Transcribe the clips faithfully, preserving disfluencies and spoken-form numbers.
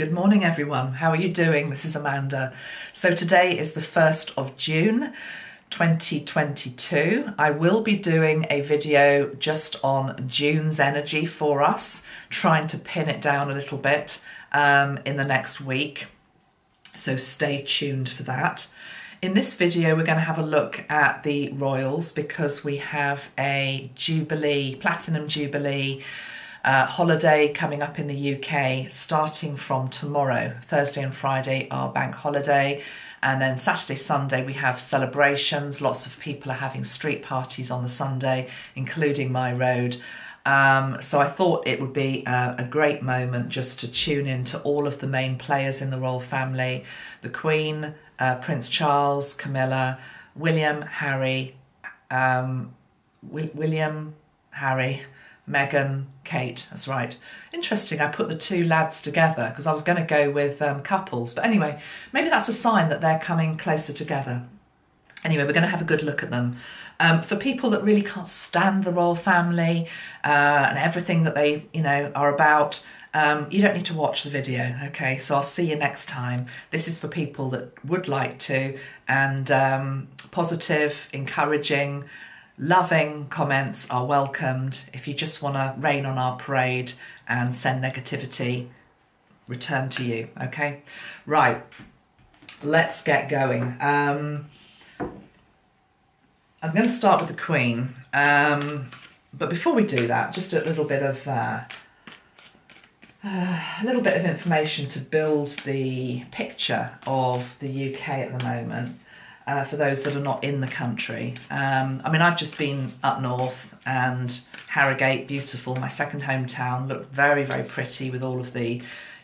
Good morning everyone, how are you doing? This is Amanda. So today is the first of June twenty twenty-two. I will be doing a video just on June's energy for us, trying to pin it down a little bit um, in the next week. So stay tuned for that. In this video we're going to have a look at the royals because we have a Jubilee, Platinum Jubilee, Uh, holiday coming up in the U K starting from tomorrow. Thursday and Friday are bank holiday, and then Saturday, Sunday we have celebrations. Lots of people are having street parties on the Sunday, including my road. Um, so I thought it would be a, a great moment just to tune in to all of the main players in the royal family. The Queen, uh, Prince Charles, Camilla, William, Harry, um, Wi- William, Harry, Meghan, Kate, that's right. Interesting, I put the two lads together because I was going to go with um, couples. But anyway, maybe that's a sign that they're coming closer together. Anyway, we're going to have a good look at them. Um, for people that really can't stand the royal family uh, and everything that they, you know, are about, um, you don't need to watch the video, okay? So I'll see you next time. This is for people that would like to, and um, positive, encouraging, loving comments are welcomed. If you just want to rain on our parade and send negativity, return to you, okay? Right, let's get going. Um, I'm going to start with the Queen. Um, but before we do that, just a little bit of, uh, uh, a little bit of information to build the picture of the U K at the moment. Uh, for those that are not in the country. Um, I mean, I've just been up north, and Harrogate, beautiful, my second hometown, looked very, very pretty with all of the,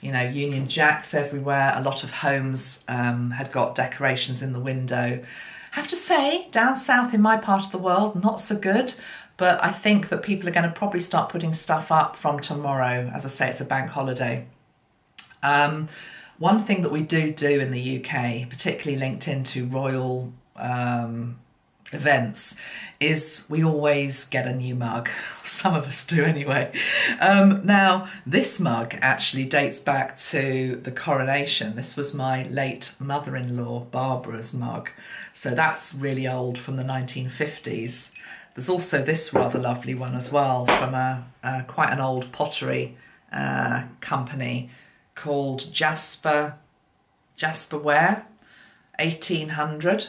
you know, Union Jacks everywhere. A lot of homes um, had got decorations in the window. I have to say, down south in my part of the world, not so good, but I think that people are going to probably start putting stuff up from tomorrow. As I say, it's a bank holiday. Um, One thing that we do do in the U K, particularly linked into royal um, events, is we always get a new mug. Some of us do anyway. Um, now, this mug actually dates back to the coronation. This was my late mother-in-law, Barbara's mug. So that's really old, from the nineteen fifties. There's also this rather lovely one as well from a, a quite an old pottery uh, company called Jasper, Jasperware, eighteen hundred.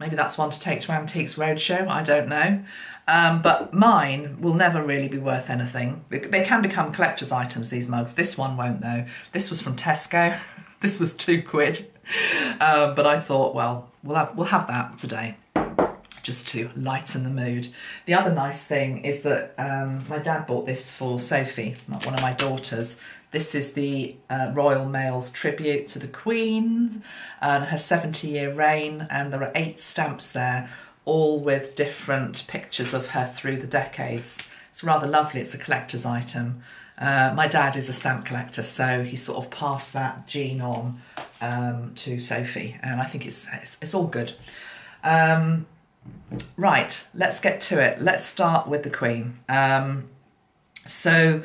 Maybe that's one to take to Antiques Roadshow, I don't know. Um, but mine will never really be worth anything. They can become collector's items, these mugs. This one won't though. This was from Tesco. This was two quid. Uh, but I thought, well, we'll have, we'll have that today, just to lighten the mood. The other nice thing is that um, my dad bought this for Sophie, one of my daughters. This is the uh, Royal Mail's tribute to the Queen and her seventy year reign, and there are eight stamps there, all with different pictures of her through the decades. It's rather lovely, it's a collector's item. Uh, my dad is a stamp collector, so he sort of passed that gene on um, to Sophie, and I think it's, it's, it's all good. Um, right, let's get to it. Let's start with the Queen. Um, so...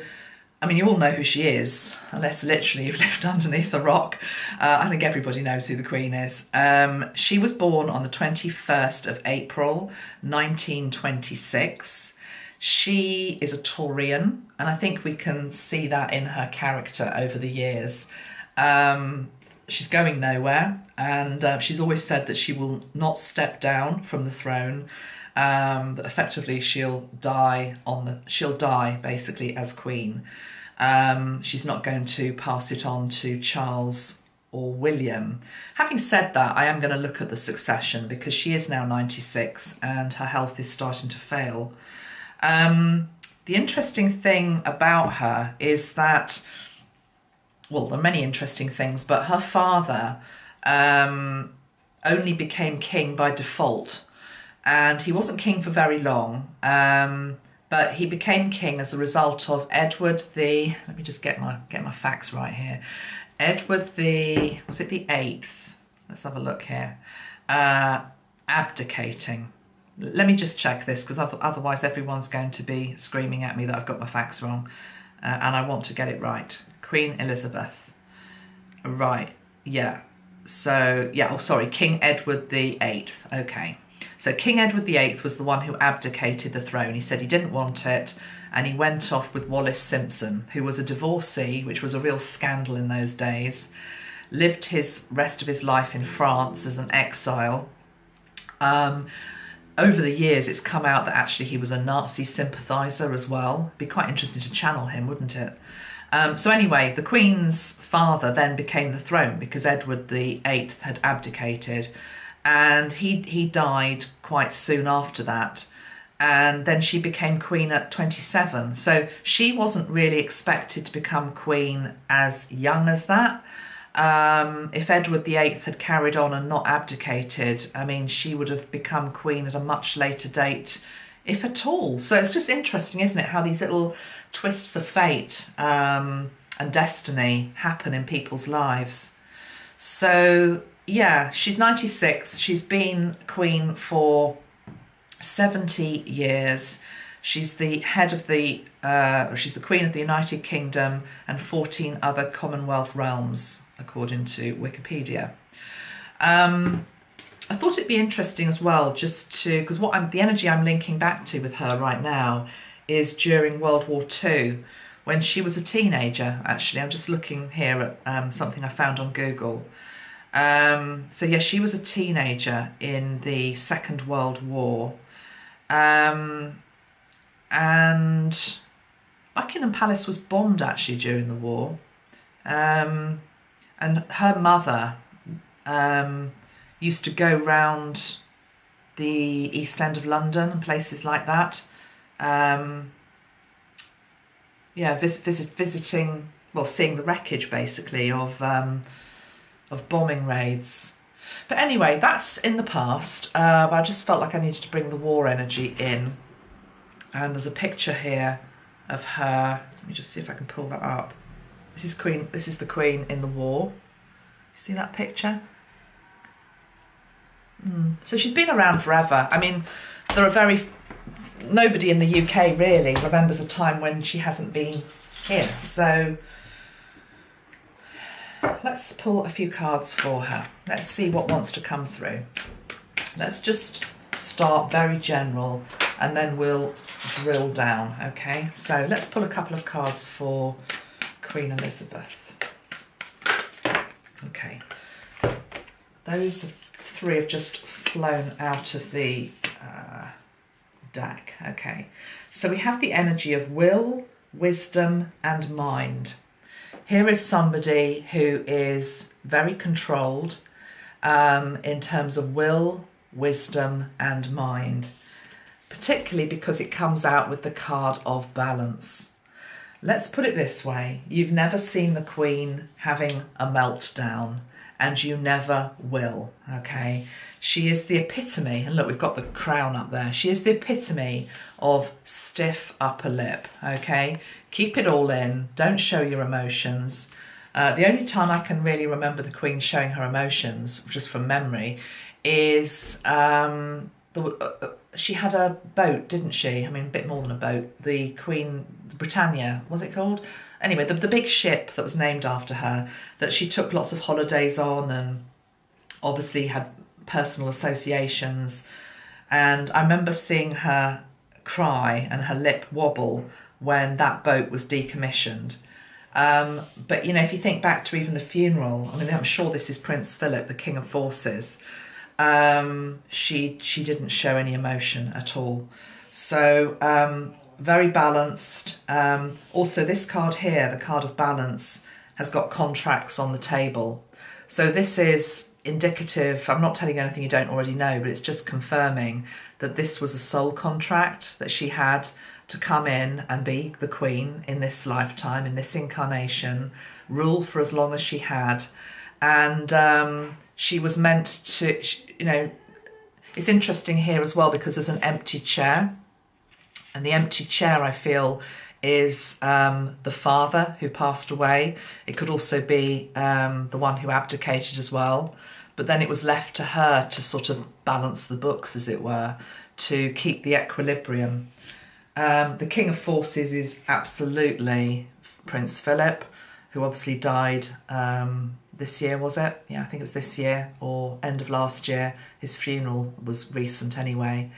I mean, you all know who she is, unless literally you've lived underneath a rock. Uh, I think everybody knows who the Queen is. Um, she was born on the twenty-first of April, nineteen twenty-six. She is a Taurian, and I think we can see that in her character over the years. Um, she's going nowhere, and uh, she's always said that she will not step down from the throne. Um, that effectively she'll die on the she'll die basically as Queen. Um, she's not going to pass it on to Charles or William. Having said that, I am going to look at the succession because she is now ninety-six and her health is starting to fail. Um, the interesting thing about her is that, well, there are many interesting things, but her father um, only became king by default. And he wasn't king for very long, um, but he became king as a result of Edward the, let me just get my get my facts right here. Edward the, was it the eighth? Let's have a look here. Uh, abdicating. Let me just check this, because otherwise everyone's going to be screaming at me that I've got my facts wrong, uh, and I want to get it right. Queen Elizabeth. Right, yeah. So, yeah, oh, sorry, King Edward the eighth. Okay. So King Edward the eighth was the one who abdicated the throne. He said he didn't want it, and he went off with Wallis Simpson, who was a divorcee, which was a real scandal in those days, lived his rest of his life in France as an exile. Um, over the years, it's come out that actually he was a Nazi sympathiser as well. It'd be quite interesting to channel him, wouldn't it? Um, so anyway, the Queen's father then became the throne because Edward the eighth had abdicated, and he, he died quite soon after that. And then she became Queen at twenty-seven. So she wasn't really expected to become Queen as young as that. Um, if Edward the eighth had carried on and not abdicated, I mean, she would have become Queen at a much later date, if at all. So it's just interesting, isn't it, how these little twists of fate um, and destiny happen in people's lives. So, yeah, she's ninety-six. She's been Queen for seventy years. She's the head of the, uh, she's the Queen of the United Kingdom and fourteen other Commonwealth realms, according to Wikipedia. Um, I thought it'd be interesting as well, just to, because what I'm, the energy I'm linking back to with her right now is during World War Two, when she was a teenager, actually. I'm just looking here at um, something I found on Google. Um, so yeah, she was a teenager in the Second World War. Um, And Buckingham Palace was bombed actually during the war. Um, and her mother um, used to go round the East End of London and places like that. Um, yeah, visit, visit, visiting, well, seeing the wreckage basically of, um, of bombing raids. But anyway, that's in the past. Uh, but I just felt like I needed to bring the war energy in. And there's a picture here of her. Let me just see if I can pull that up. This is Queen. This is the Queen in the war. You see that picture? Mm. So she's been around forever. I mean, there are very nobody in the U K really remembers a time when she hasn't been here. So let's pull a few cards for her. Let's see what wants to come through. Let's just start very general, and then we'll drill down, okay? So let's pull a couple of cards for Queen Elizabeth. Okay, those three have just flown out of the uh, deck, okay? So we have the energy of will, wisdom, and mind. Here is somebody who is very controlled um, in terms of will, wisdom, and mind, particularly because it comes out with the card of balance. Let's put it this way. You've never seen the Queen having a meltdown, and you never will, okay? She is the epitome, and look, we've got the crown up there. She is the epitome of stiff upper lip, okay? Keep it all in. Don't show your emotions. Uh, the only time I can really remember the Queen showing her emotions, just from memory, is um, the... Uh, she had a boat, didn't she? I mean, a bit more than a boat. The Queen Britannia, was it called? Anyway, the, the big ship that was named after her, that she took lots of holidays on and obviously had personal associations. And I remember seeing her cry and her lip wobble when that boat was decommissioned. Um, but, you know, if you think back to even the funeral, I mean, I'm sure this is Prince Philip, the King of Forces, um she she didn't show any emotion at all. So um very balanced. Um also, this card here, the card of balance, has got contracts on the table, so this is indicative. I'm not telling you anything you don't already know, but it's just confirming that this was a soul contract that she had to come in and be the Queen in this lifetime, in this incarnation, rule for as long as she had. And um she was meant to, you know, it's interesting here as well because there's an empty chair. And the empty chair, I feel, is um, the father who passed away. It could also be um, the one who abdicated as well. But then it was left to her to sort of balance the books, as it were, to keep the equilibrium. Um, the King of Forces is absolutely Prince Philip, who obviously died um, this year, was it? Yeah, I think it was this year or end of last year. His funeral was recent anyway.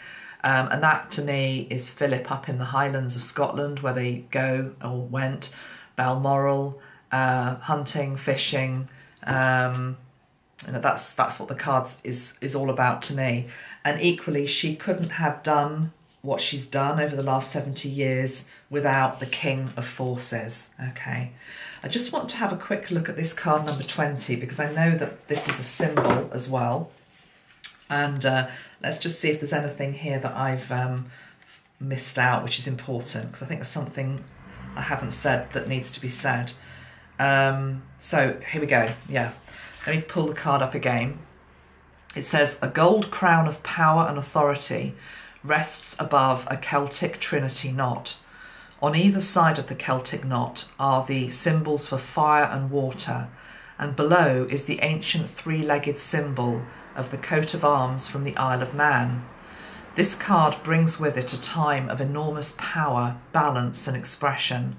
Um, and that to me is Philip up in the Highlands of Scotland, where they go or went, Balmoral, uh, hunting, fishing. Um, you know, that's that's what the cards is is all about to me. And equally, she couldn't have done what she's done over the last seventy years without the King of Forces. Okay, I just want to have a quick look at this card number twenty, because I know that this is a symbol as well. And uh, let's just see if there's anything here that I've um, missed out, which is important, because I think there's something I haven't said that needs to be said. Um, so here we go. Yeah, let me pull the card up again. It says, a gold crown of power and authority rests above a Celtic Trinity knot. On either side of the Celtic knot are the symbols for fire and water, and below is the ancient three-legged symbol of the coat of arms from the Isle of Man. This card brings with it a time of enormous power, balance and expression.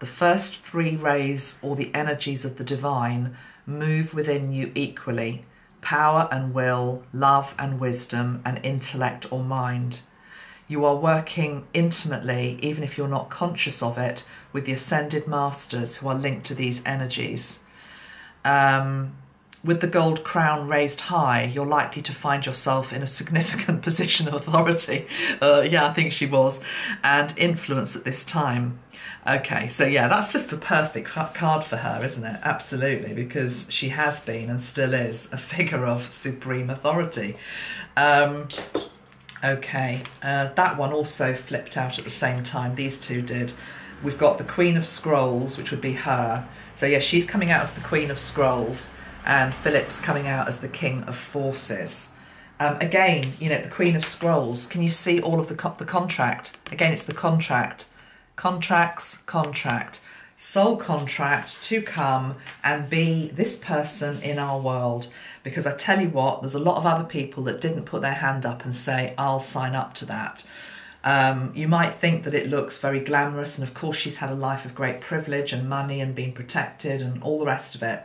The first three rays, or the energies of the divine, move within you equally: power and will, love and wisdom, and intellect or mind. You are working intimately, even if you're not conscious of it, with the ascended masters who are linked to these energies. Um, with the gold crown raised high, you're likely to find yourself in a significant position of authority. Uh, yeah, I think she was. And influence at this time. Okay, so yeah, that's just a perfect card for her, isn't it? Absolutely, because she has been and still is a figure of supreme authority. Um, okay, uh, that one also flipped out at the same time. These two did. We've got the Queen of Scrolls, which would be her. So yeah, she's coming out as the Queen of Scrolls, and Philip's coming out as the King of Forces. Um, again, you know, the Queen of Scrolls, can you see all of the, co the contract? Again, it's the contract. Contracts, contract. Soul contract to come and be this person in our world. Because I tell you what, there's a lot of other people that didn't put their hand up and say, I'll sign up to that. Um, you might think that it looks very glamorous, and of course she's had a life of great privilege and money and being protected and all the rest of it.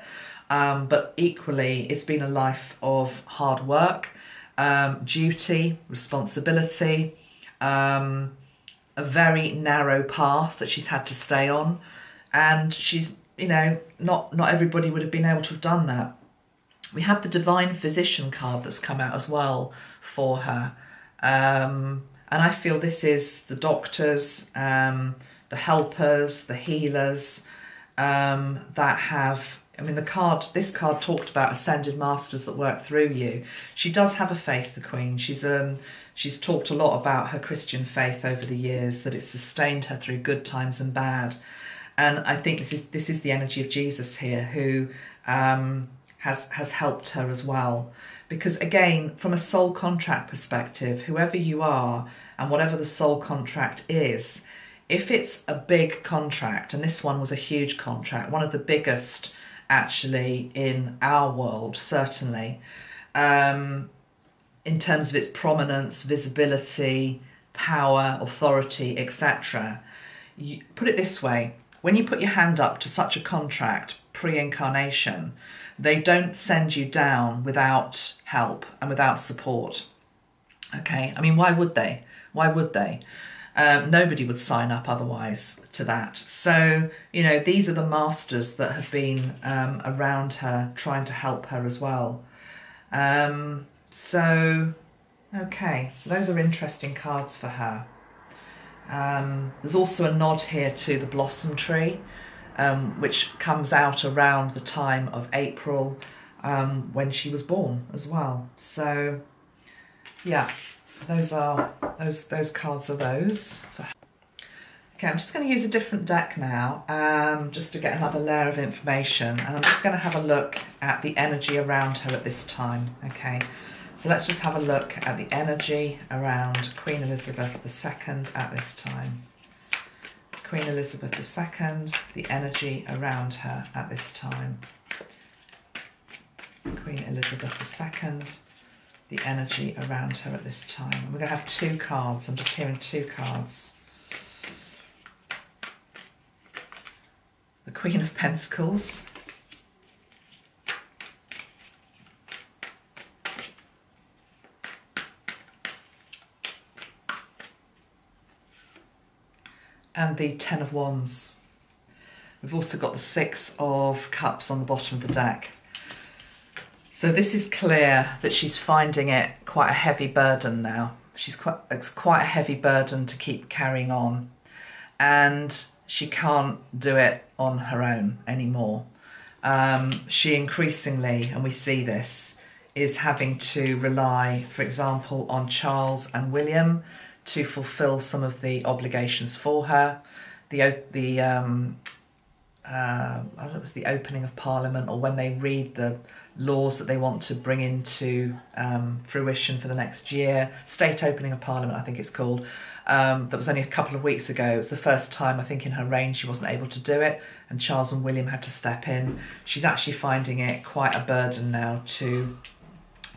Um, but equally, it's been a life of hard work, um, duty, responsibility, um, a very narrow path that she's had to stay on. And she's, you know, not, not everybody would have been able to have done that. We have the Divine Physician card that's come out as well for her. Um, and I feel this is the doctors, um, the helpers, the healers, um, that have... I mean, the card, this card talked about ascended masters that work through you. She does have a faith, the Queen. She's um, she's talked a lot about her Christian faith over the years, that it's sustained her through good times and bad. And I think this is this is the energy of Jesus here, who um, has has helped her as well. Because again, from a soul contract perspective, whoever you are and whatever the soul contract is, if it's a big contract, and this one was a huge contract, one of the biggest actually in our world, certainly, um, in terms of its prominence, visibility, power, authority, et cetera. You put it this way, when you put your hand up to such a contract pre-incarnation, they don't send you down without help and without support. Okay, I mean, why would they? Why would they? Um, nobody would sign up otherwise to that. So, you know, these are the masters that have been um, around her, trying to help her as well. Um, so, okay, so those are interesting cards for her. Um, there's also a nod here to the blossom tree, um, which comes out around the time of April, um, when she was born as well. So, yeah. Those are those. Those cards are those. Okay, I'm just going to use a different deck now, um, just to get another layer of information, and I'm just going to have a look at the energy around her at this time. Okay, so let's just have a look at the energy around Queen Elizabeth the Second at this time. Queen Elizabeth the Second, the energy around her at this time. Queen Elizabeth the Second. The energy around her at this time. We're going to have two cards. I'm just hearing two cards. The Queen of Pentacles and the Ten of Wands. We've also got the Six of Cups on the bottom of the deck. So this is clear that she's finding it quite a heavy burden now. She's quite, it's quite a heavy burden to keep carrying on, and she can't do it on her own anymore. Um, she increasingly, and we see this, is having to rely, for example, on Charles and William to fulfil some of the obligations for her. The, the um, uh, I don't know if it was the opening of Parliament, or when they read the laws that they want to bring into um, fruition for the next year, State Opening of Parliament, I think it's called. Um, that was only a couple of weeks ago. It was the first time, I think, in her reign she wasn't able to do it, and Charles and William had to step in. She's actually finding it quite a burden now to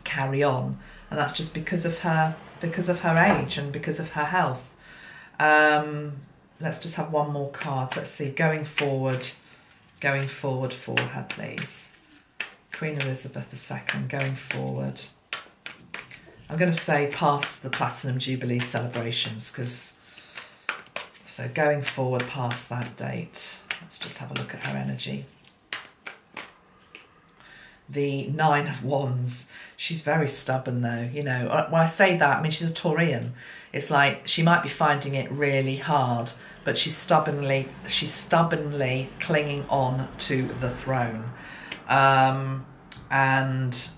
carry on, and that's just because of her, because of her age and because of her health. Um, let's just have one more card. So let's see, going forward, going forward for her, please. Queen Elizabeth the Second, going forward. I'm going to say past the Platinum Jubilee celebrations, because so going forward past that date. Let's just have a look at her energy. The Nine of Wands. She's very stubborn, though. You know, when I say that, I mean, she's a Taurian. It's like she might be finding it really hard, but she's stubbornly, she's stubbornly clinging on to the throne. Um, and,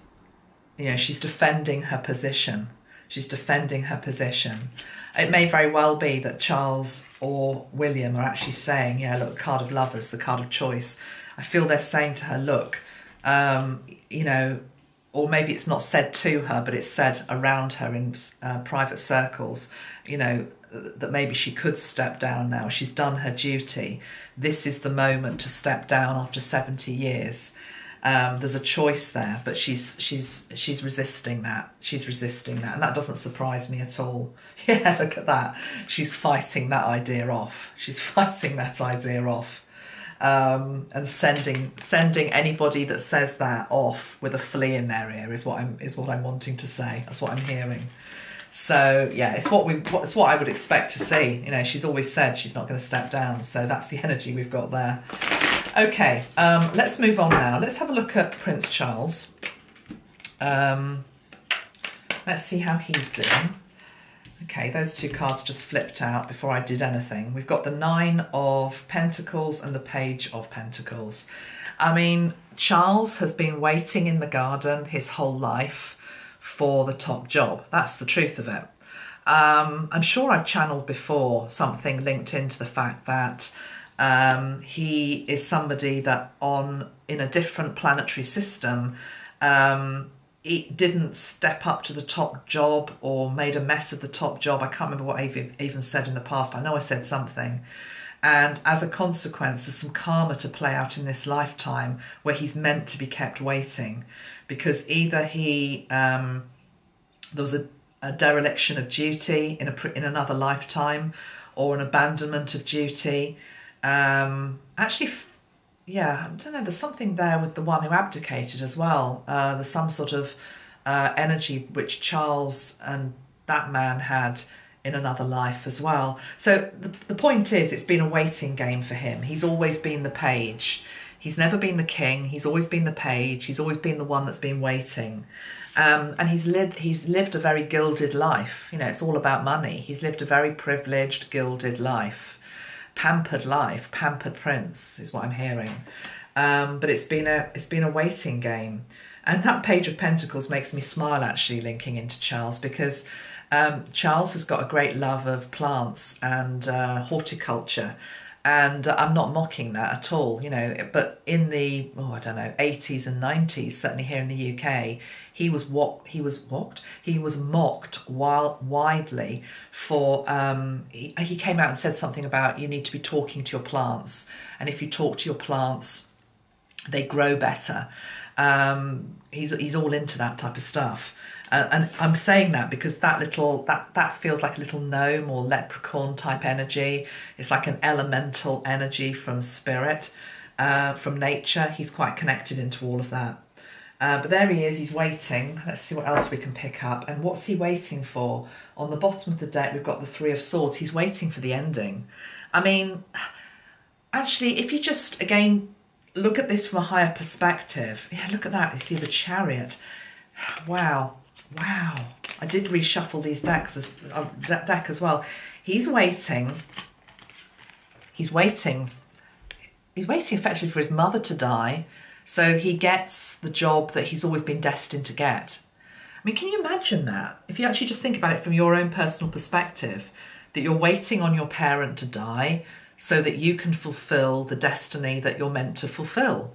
you know, she's defending her position. She's defending her position. It may very well be that Charles or William are actually saying, yeah, look, card of lovers, the card of choice. I feel they're saying to her, look, um, you know, or maybe it's not said to her, but it's said around her in uh, private circles, you know, that maybe she could step down now. She's done her duty. This is the moment to step down after seventy years. Um, there's a choice there, but she's she's she's resisting that. She's resisting that, and that doesn't surprise me at all. Yeah, look at that. She's fighting that idea off. She's fighting that idea off, um, and sending sending anybody that says that off with a flea in their ear is what I'm is what I'm wanting to say. That's what I'm hearing. So yeah, it's what we it's what I would expect to see. You know, she's always said she's not going to step down. So that's the energy we've got there. Okay, um, let's move on now. Let's have a look at Prince Charles. Um, let's see how he's doing. Okay, those two cards just flipped out before I did anything. We've got the Nine of Pentacles and the Page of Pentacles. I mean, Charles has been waiting in the garden his whole life for the top job. That's the truth of it. Um, I'm sure I've channeled before something linked into the fact that um, he is somebody that on in a different planetary system, um, he didn't step up to the top job or made a mess of the top job. I can't remember what I've even said in the past, but I know I said something. And as a consequence, there's some karma to play out in this lifetime where he's meant to be kept waiting, because either he, um, there was a, a dereliction of duty in, a, in another lifetime, or an abandonment of duty. Um, actually, yeah, I don't know, there's something there with the one who abdicated as well. Uh, there's some sort of uh, energy which Charles and that man had in another life as well. So the, the point is, it's been a waiting game for him. He's always been the page. He's never been the king. He's always been the page. He's always been the one that's been waiting. Um, and he's lived, he's lived a very gilded life. You know, it's all about money. He's lived a very privileged, gilded life. Pampered life, pampered prince is what I'm hearing. Um, but it's been a, it's been a waiting game. And that Page of Pentacles makes me smile, actually, linking into Charles, because um, Charles has got a great love of plants and uh, horticulture. And I'm not mocking that at all, you know, but in the, oh, I don't know, eighties and nineties, certainly here in the U K, he was what he was what he was mocked wild, widely for, um, he, he came out and said something about you need to be talking to your plants. And if you talk to your plants, they grow better. Um, he's, he's all into that type of stuff. Uh, and I'm saying that because that little that that feels like a little gnome or leprechaun type energy. It's like an elemental energy from spirit, uh, from nature. He's quite connected into all of that. Uh, but there he is. He's waiting. Let's see what else we can pick up. And what's he waiting for? On the bottom of the deck, we've got the Three of Swords. He's waiting for the ending. I mean, actually, if you just, again, look at this from a higher perspective. Yeah, look at that. You see the chariot. Wow. Wow. I did reshuffle these decks as, uh, that deck as well. He's waiting. He's waiting. He's waiting effectively for his mother to die. So he gets the job that he's always been destined to get. I mean, can you imagine that? If you actually just think about it from your own personal perspective, that you're waiting on your parent to die so that you can fulfill the destiny that you're meant to fulfill.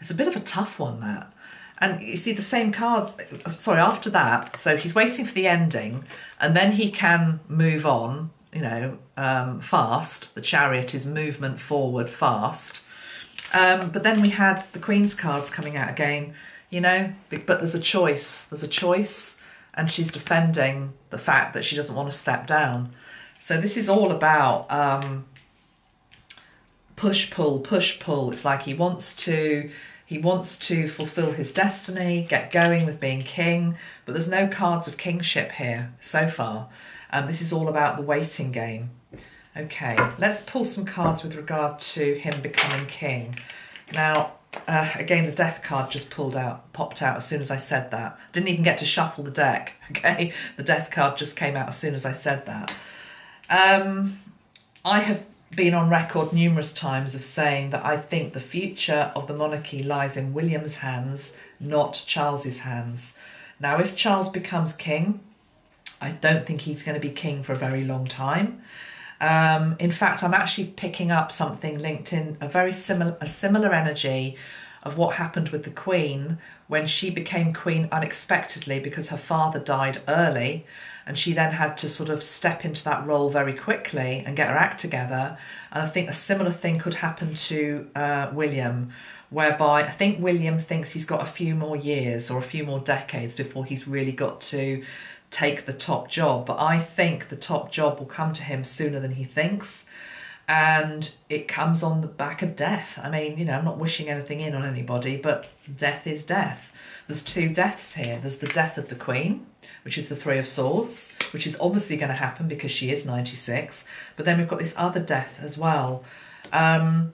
It's a bit of a tough one, that. And you see the same card, sorry, after that, so he's waiting for the ending, and then he can move on, you know, um, fast. The chariot is movement forward fast. Um, but then we had the Queen's cards coming out again, you know, but there's a choice. There's a choice, and she's defending the fact that she doesn't want to step down. So this is all about um, push, pull, push, pull. It's like he wants to, he wants to fulfill his destiny, get going with being king, but there's no cards of kingship here so far. Um, this is all about the waiting game. Okay, let's pull some cards with regard to him becoming king. Now, uh, again, the death card just pulled out, popped out as soon as I said that. Didn't even get to shuffle the deck, okay? The death card just came out as soon as I said that. Um, I have been on record numerous times of saying that I think the future of the monarchy lies in William's hands, not Charles's hands. Now, if Charles becomes king, I don't think he's going to be king for a very long time. Um, in fact, I'm actually picking up something linked in a very similar, a similar energy of what happened with the Queen when she became Queen unexpectedly because her father died early, and she then had to sort of step into that role very quickly and get her act together. And I think a similar thing could happen to uh, William, whereby I think William thinks he's got a few more years or a few more decades before he's really got to take the top job, but I think the top job will come to him sooner than he thinks, and it comes on the back of death. I mean, you know, I'm not wishing anything in on anybody, but death is death. There's two deaths here. There's the death of the Queen, which is the Three of Swords, which is obviously going to happen because she is ninety-six, but then we've got this other death as well. Um,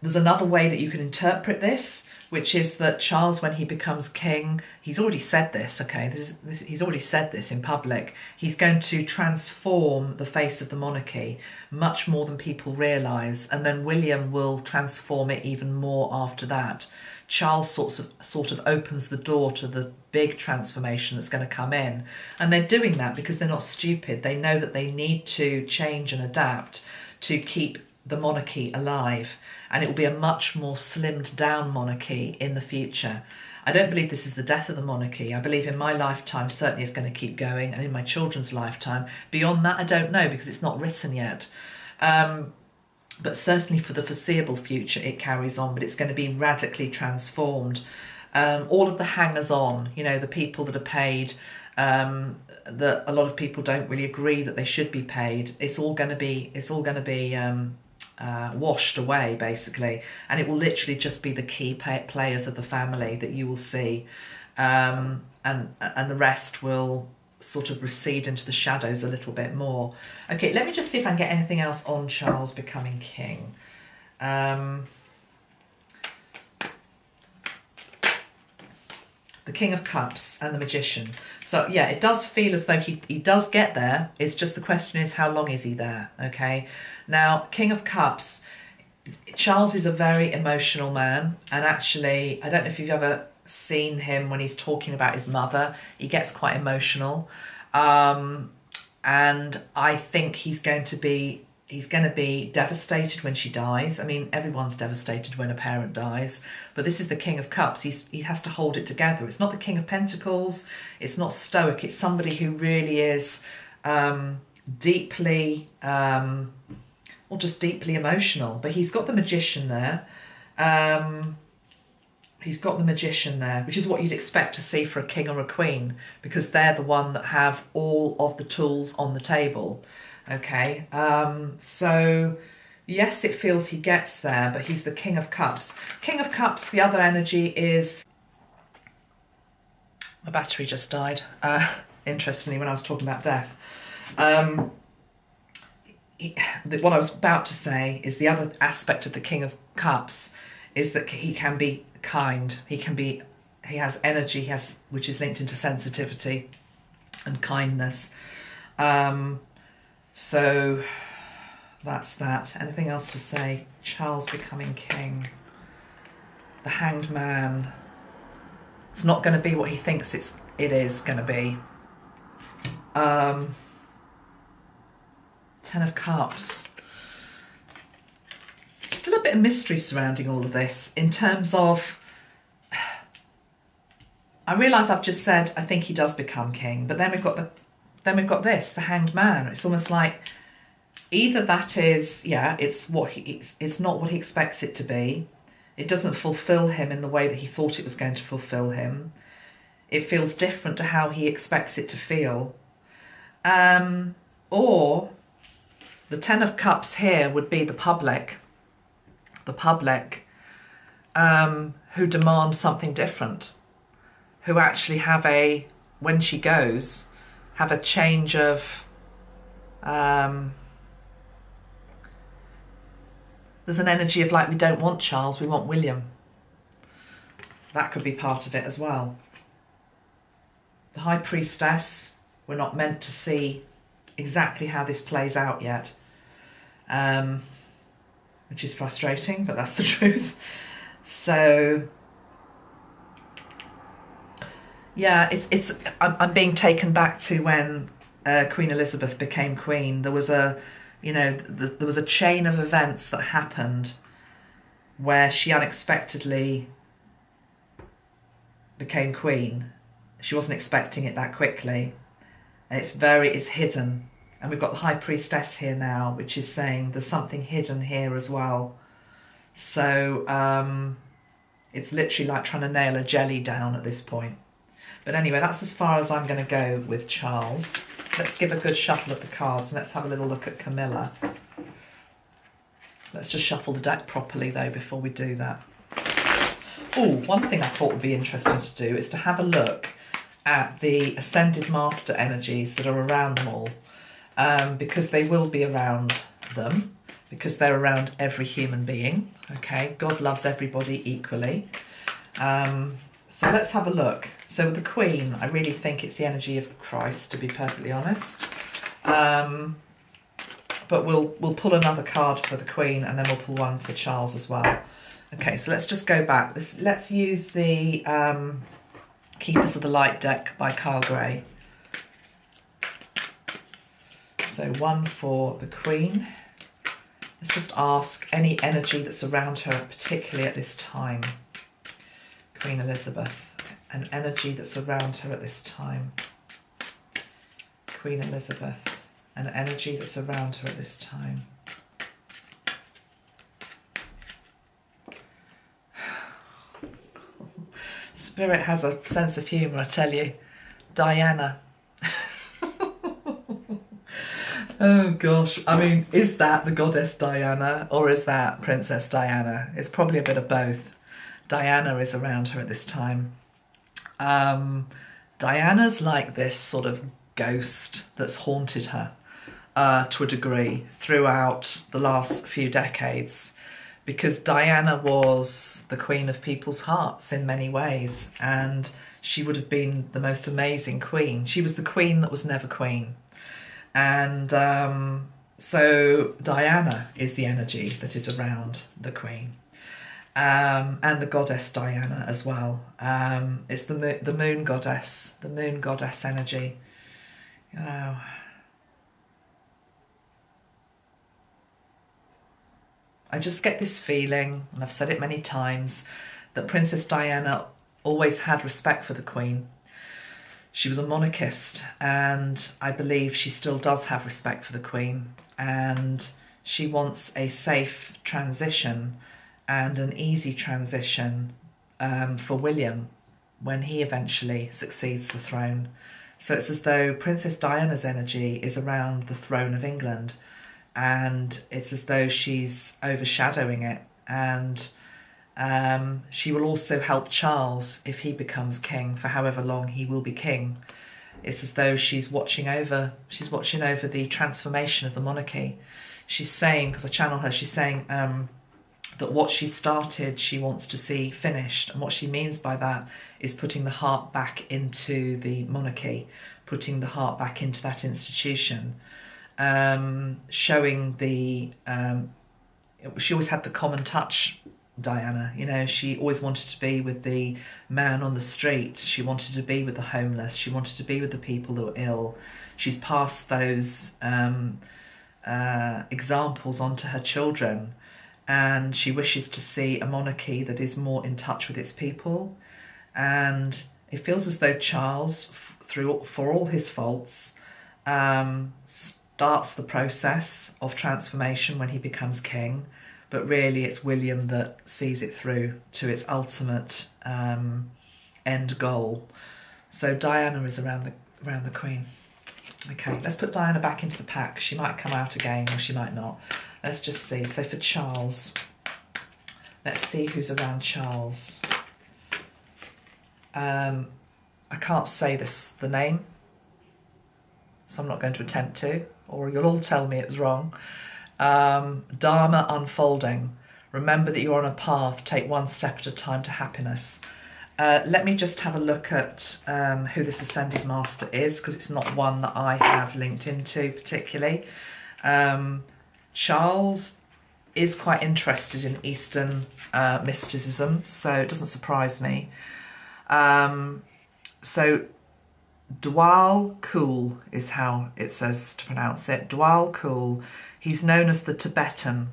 there's another way that you can interpret this, which is that Charles, when he becomes king, he's already said this, okay, this, this, he's already said this in public, he's going to transform the face of the monarchy much more than people realise, and then William will transform it even more after that. Charles sorts of, sort of opens the door to the big transformation that's going to come in, and they're doing that because they're not stupid. They know that they need to change and adapt to keep the monarchy alive, and it will be a much more slimmed down monarchy in the future. I don't believe this is the death of the monarchy. I believe in my lifetime certainly it's going to keep going, and in my children's lifetime. Beyond that, I don't know, because it's not written yet. Um, but certainly for the foreseeable future, it carries on, but it's going to be radically transformed. Um, all of the hangers-on, you know, the people that are paid, um, that a lot of people don't really agree that they should be paid, it's all going to be, it's all going to be, um, Uh, washed away, basically, and it will literally just be the key pay players of the family that you will see, um, and and the rest will sort of recede into the shadows a little bit more. Okay, let me just see if I can get anything else on Charles becoming king. Um, the King of Cups and the Magician. So yeah, it does feel as though he, he does get there. It's just the question is, how long is he there? Okay. Now, King of Cups, Charles is a very emotional man. And actually, I don't know if you've ever seen him when he's talking about his mother. He gets quite emotional. Um, and I think he's going to be He's going to be devastated when she dies. I mean, everyone's devastated when a parent dies, but this is the King of Cups. He's, he has to hold it together. It's not the King of Pentacles. It's not stoic. It's somebody who really is um, deeply, um, or just deeply emotional. But he's got the Magician there. Um, he's got the Magician there, which is what you'd expect to see for a king or a queen, because they're the one that have all of the tools on the table. Okay, um, so yes, it feels he gets there, but he's the King of Cups. King of Cups, the other energy is... My battery just died, uh, interestingly, when I was talking about death. Um, he, what I was about to say is the other aspect of the King of Cups is that he can be kind. He can be, he has energy, he has, which is linked into sensitivity and kindness. Um, so that's that. Anything else to say? Charles becoming king. The Hanged Man. It's not going to be what he thinks it's, it is going to be. Um, Ten of Cups. Still a bit of mystery surrounding all of this in terms of... I realise I've just said I think he does become king, but then we've got the, then we've got this, the Hanged Man. It's almost like either that is, yeah, it's what he, it's, it's not what he expects it to be. It doesn't fulfil him in the way that he thought it was going to fulfil him. It feels different to how he expects it to feel. Um, or the Ten of Cups here would be the public, the public um, who demand something different, who actually have a, when she goes, have a change of... Um, There's an energy of like, we don't want Charles, we want William. That could be part of it as well. The High Priestess, we're not meant to see exactly how this plays out yet. Um, which is frustrating, but that's the truth. So, yeah, it's, it's, I'm, I'm being taken back to when uh, Queen Elizabeth became Queen. There was a... You know, the, there was a chain of events that happened where she unexpectedly became queen. She wasn't expecting it that quickly. And it's very, it's hidden. And we've got the High Priestess here now, which is saying there's something hidden here as well. So um, it's literally like trying to nail a jelly down at this point. But anyway, that's as far as I'm going to go with Charles. Let's give a good shuffle of the cards and let's have a little look at Camilla. Let's just shuffle the deck properly, though, before we do that. Oh, one thing I thought would be interesting to do is to have a look at the Ascended Master energies that are around them all, um, because they will be around them, because they're around every human being, okay? God loves everybody equally. Um, So let's have a look. So with the Queen, I really think it's the energy of Christ, to be perfectly honest. Um, but we'll we'll pull another card for the Queen, and then we'll pull one for Charles as well. Okay, so let's just go back. Let's, let's use the um, Keepers of the Light Deck by Kyle Gray. So one for the Queen. Let's just ask any energy that's around her, particularly at this time. Queen Elizabeth, an energy that's around her at this time. Queen Elizabeth, an energy that's around her at this time. Spirit has a sense of humour, I tell you. Diana. Oh gosh, I mean, is that the goddess Diana or is that Princess Diana? It's probably a bit of both. Diana is around her at this time. Um, Diana's like this sort of ghost that's haunted her uh, to a degree throughout the last few decades, because Diana was the queen of people's hearts in many ways, and she would have been the most amazing queen. She was the queen that was never queen. And um, so Diana is the energy that is around the Queen. Um, and the goddess Diana as well. Um, it's the mo the moon goddess, the moon goddess energy. Oh. I just get this feeling, and I've said it many times, that Princess Diana always had respect for the Queen. She was a monarchist, and I believe she still does have respect for the Queen, and she wants a safe transition and an easy transition um, for William when he eventually succeeds the throne. So it's as though Princess Diana's energy is around the throne of England, and it's as though she's overshadowing it. And um, she will also help Charles if he becomes king for however long he will be king. It's as though she's watching over, she's watching over the transformation of the monarchy. She's saying, because I channel her, she's saying um, that what she started, she wants to see finished. And what she means by that is putting the heart back into the monarchy, putting the heart back into that institution, um, showing the, um, she always had the common touch, Diana, you know, she always wanted to be with the man on the street, she wanted to be with the homeless, she wanted to be with the people that were ill. She's passed those um, uh, examples onto her children, and she wishes to see a monarchy that is more in touch with its people. And it feels as though Charles, through for all his faults, um, starts the process of transformation when he becomes king. But really, it's William that sees it through to its ultimate um, end goal. So Diana is around the around the Queen. Okay, let's put Diana back into the pack. She might come out again, or she might not. Let's just see. So for Charles, let's see who's around Charles. Um, I can't say this the name, so I'm not going to attempt to, or you'll all tell me it's wrong. Um, Dharma unfolding. Remember that you're on a path. Take one step at a time to happiness. Uh, let me just have a look at um, who this Ascended Master is, because it's not one that I have linked into particularly. Um, Charles is quite interested in Eastern uh, mysticism, so it doesn't surprise me. Um, so Dwal Kul is how it says to pronounce it. Dwal Kul. He's known as the Tibetan.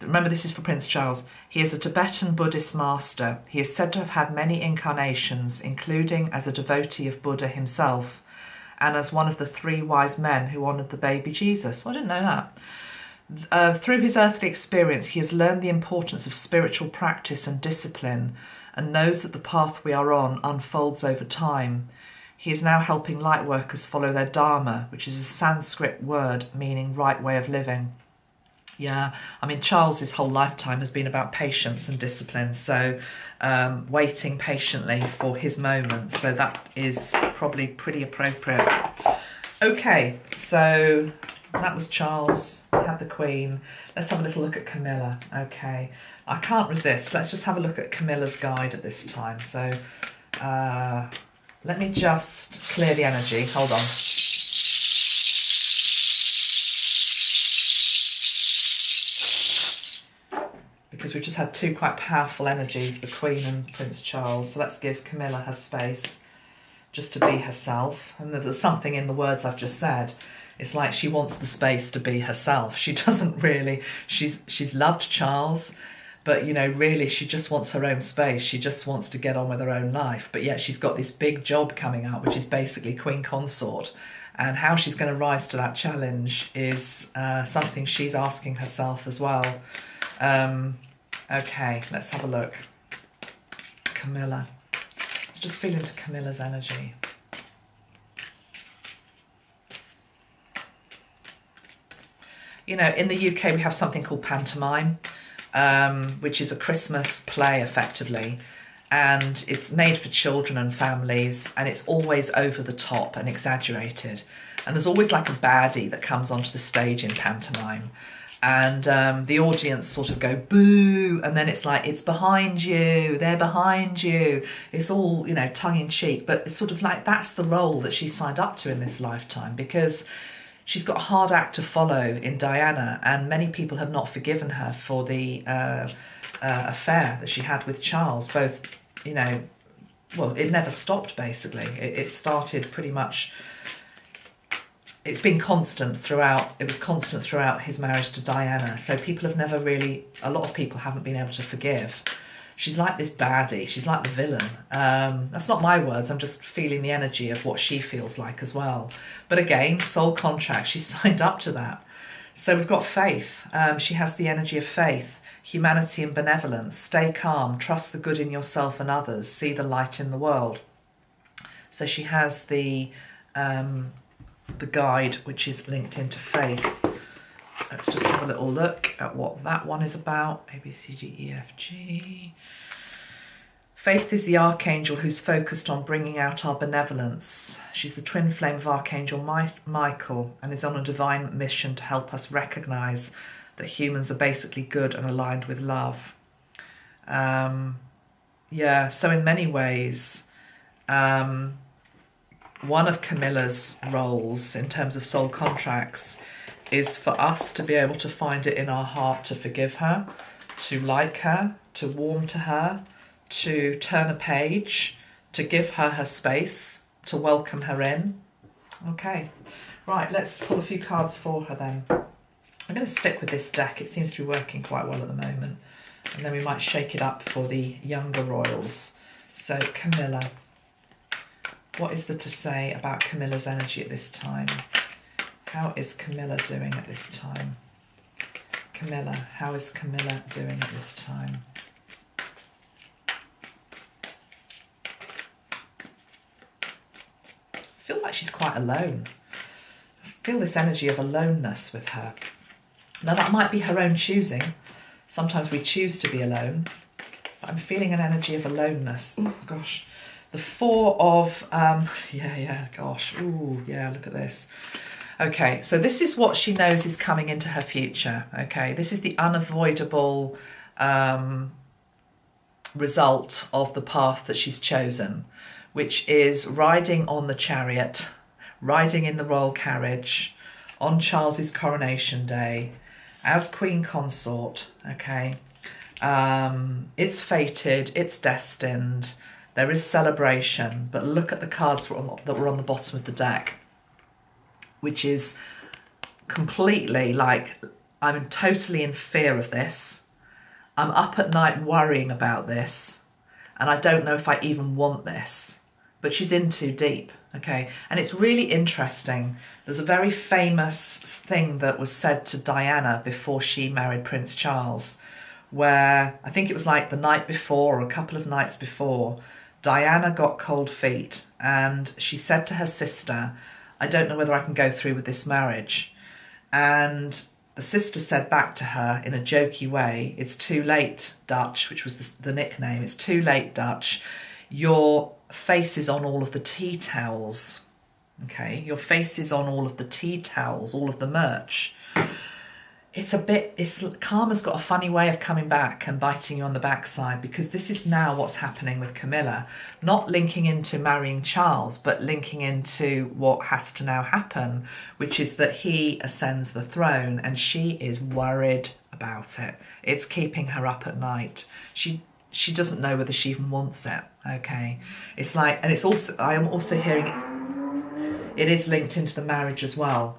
Remember, this is for Prince Charles. He is a Tibetan Buddhist master. He is said to have had many incarnations, including as a devotee of Buddha himself and as one of the three wise men who honoured the baby Jesus. I didn't know that. Uh, through his earthly experience, he has learned the importance of spiritual practice and discipline, and knows that the path we are on unfolds over time. He is now helping light workers follow their dharma, which is a Sanskrit word meaning right way of living. Yeah, I mean, Charles's whole lifetime has been about patience and discipline, so um, waiting patiently for his moment. So that is probably pretty appropriate. Okay, so that was Charles, we had the Queen. Let's have a little look at Camilla. Okay, I can't resist. Let's just have a look at Camilla's guide at this time. So... Uh, let me just clear the energy, hold on. Because we've just had two quite powerful energies, the Queen and Prince Charles. So let's give Camilla her space just to be herself. And there's something in the words I've just said. It's like she wants the space to be herself. She doesn't really, she's, she's loved Charles. But, you know, really, she just wants her own space. She just wants to get on with her own life. But yet she's got this big job coming up, which is basically Queen Consort. And how she's going to rise to that challenge is uh, something she's asking herself as well. Um, okay, let's have a look. Camilla. Let's just feel into Camilla's energy. You know, in the U K, we have something called pantomime. Um, which is a Christmas play, effectively, and it's made for children and families, and it's always over the top and exaggerated, and there's always like a baddie that comes onto the stage in pantomime, and um, the audience sort of go boo, and then it's like, it's behind you, they're behind you, it's all, you know, tongue-in-cheek, but it's sort of like that's the role that she signed up to in this lifetime, because she's got a hard act to follow in Diana, and many people have not forgiven her for the uh, uh, affair that she had with Charles. Both, you know, well, it never stopped, basically. It, it started pretty much, it's been constant throughout, it was constant throughout his marriage to Diana. So people have never really, a lot of people haven't been able to forgive. She's like this baddie, she's like the villain. Um, that's not my words, I'm just feeling the energy of what she feels like as well. But again, soul contract, she signed up to that. So we've got faith, um, she has the energy of faith, humanity and benevolence, stay calm, trust the good in yourself and others, see the light in the world. So she has the, um, the guide which is linked into faith. Let's just have a little look at what that one is about. A, B, C, D, E, F, G. Faith is the archangel who's focused on bringing out our benevolence. She's the twin flame of Archangel My- Michael and is on a divine mission to help us recognise that humans are basically good and aligned with love. Um, yeah, so in many ways, um, one of Camilla's roles in terms of soul contracts is for us to be able to find it in our heart to forgive her, to like her, to warm to her, to turn a page, to give her her space, to welcome her in. Okay, right, let's pull a few cards for her then. I'm going to stick with this deck. It seems to be working quite well at the moment. And then we might shake it up for the younger royals. So Camilla, what is there to say about Camilla's energy at this time? How is Camilla doing at this time? Camilla, how is Camilla doing at this time? I feel like she's quite alone. I feel this energy of aloneness with her. Now that might be her own choosing. Sometimes we choose to be alone. But I'm feeling an energy of aloneness. Oh gosh. The four of, um, yeah, yeah, gosh. Ooh, yeah, look at this. Okay, so this is what she knows is coming into her future. Okay, this is the unavoidable um, result of the path that she's chosen, which is riding on the chariot, riding in the royal carriage, on Charles's coronation day, as queen consort, okay? Um, it's fated, it's destined, there is celebration, but look at the cards that were on the bottom of the deck, which is completely like, I'm totally in fear of this, I'm up at night worrying about this, and I don't know if I even want this. But she's in too deep, okay? And it's really interesting. There's a very famous thing that was said to Diana before she married Prince Charles, where I think it was like the night before or a couple of nights before, Diana got cold feet and she said to her sister, I don't know whether I can go through with this marriage. And the sister said back to her in a jokey way, it's too late, Dutch, which was the, the nickname, it's too late, Dutch. Your face is on all of the tea towels, okay? Your face is on all of the tea towels, all of the merch. It's a bit, it's, karma's got a funny way of coming back and biting you on the backside, because this is now what's happening with Camilla. Not linking into marrying Charles, but linking into what has to now happen, which is that he ascends the throne and she is worried about it. It's keeping her up at night. She she doesn't know whether she even wants it, okay? It's like, and it's also, I am also hearing it is linked into the marriage as well.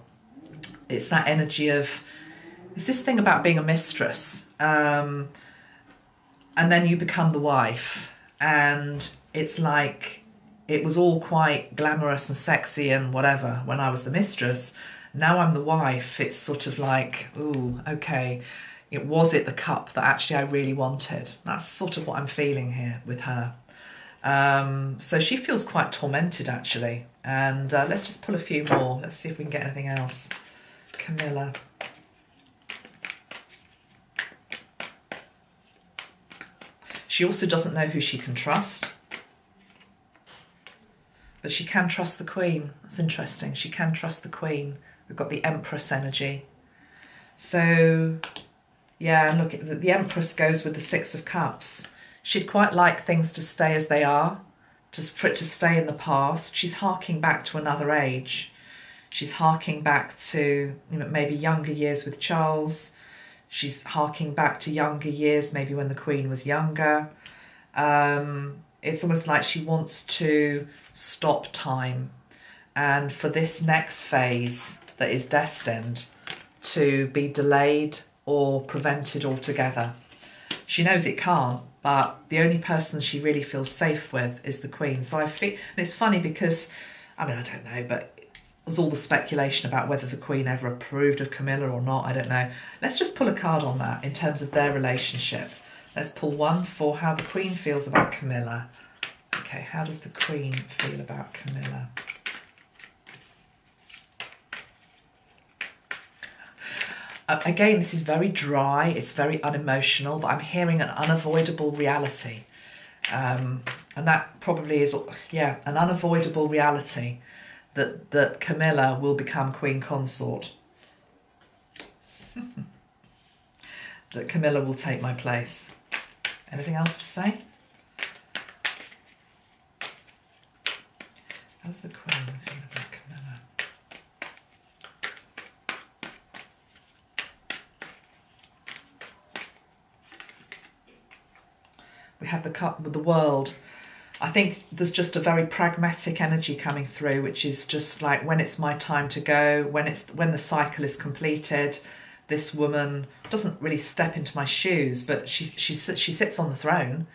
It's that energy of, it's this thing about being a mistress, um, and then you become the wife, and it's like it was all quite glamorous and sexy and whatever when I was the mistress. Now I'm the wife. It's sort of like, ooh, okay, it was it the cup that actually I really wanted? That's sort of what I'm feeling here with her. Um, so she feels quite tormented actually, and uh, let's just pull a few more. Let's see if we can get anything else. Camilla. She also doesn't know who she can trust, but she can trust the Queen. That's interesting. She can trust the Queen. We've got the Empress energy. So, yeah, and look, the Empress goes with the Six of Cups. She'd quite like things to stay as they are, just for it to stay in the past. She's harking back to another age. She's harking back to, you know, maybe younger years with Charles. She's harking back to younger years, maybe when the Queen was younger. Um, it's almost like she wants to stop time. And for this next phase that is destined to be delayed or prevented altogether. She knows it can't, but the only person she really feels safe with is the Queen. So I feel, and it's funny because, I mean, I don't know, but there's all the speculation about whether the Queen ever approved of Camilla or not, I don't know. Let's just pull a card on that in terms of their relationship. Let's pull one for how the Queen feels about Camilla. Okay, how does the Queen feel about Camilla? Uh, again, this is very dry, it's very unemotional, but I'm hearing an unavoidable reality. Um, and that probably is, yeah, an unavoidable reality that, that Camilla will become Queen Consort. That Camilla will take my place. Anything else to say? How's the Queen feeling about Camilla? We have the cup with the world. I think there's just a very pragmatic energy coming through, which is just like, when it's my time to go, when it's when the cycle is completed, this woman doesn't really step into my shoes, but she she she sits on the throne.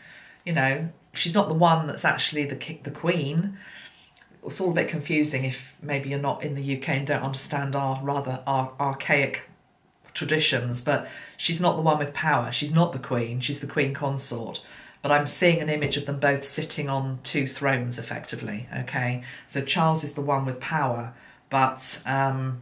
You know, she's not the one that's actually the the queen. It's all a bit confusing if maybe you're not in the U K and don't understand our rather our archaic traditions. But she's not the one with power. She's not the queen. She's the queen consort. But I'm seeing an image of them both sitting on two thrones, effectively, okay? So Charles is the one with power, but um,